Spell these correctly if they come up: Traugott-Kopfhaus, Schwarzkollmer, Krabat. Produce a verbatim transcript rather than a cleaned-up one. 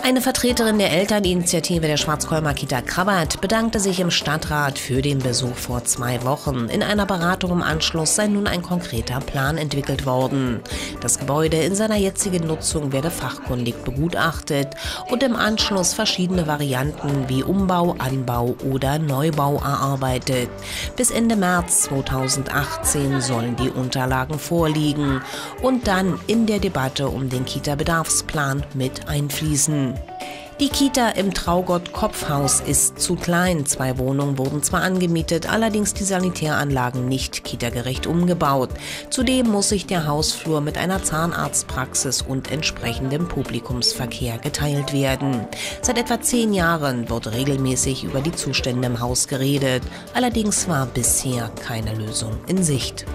Eine Vertreterin der Elterninitiative der Schwarzkollmer Kita Krabat bedankte sich im Stadtrat für den Besuch vor zwei Wochen. In einer Beratung im Anschluss sei nun ein konkreter Plan entwickelt worden. Das Gebäude in seiner jetzigen Nutzung werde fachkundig begutachtet und im Anschluss verschiedene Varianten wie Umbau, Anbau oder Neubau erarbeitet. Bis Ende März zweitausendachtzehn sollen die Unterlagen vorliegen und dann in der Debatte um den Kita-Bedarfsplan mit einfließen. Die Kita im Traugott-Kopfhaus ist zu klein. Zwei Wohnungen wurden zwar angemietet, allerdings die Sanitäranlagen nicht kitagerecht umgebaut. Zudem muss sich der Hausflur mit einer Zahnarztpraxis und entsprechendem Publikumsverkehr geteilt werden. Seit etwa zehn Jahren wird regelmäßig über die Zustände im Haus geredet. Allerdings war bisher keine Lösung in Sicht.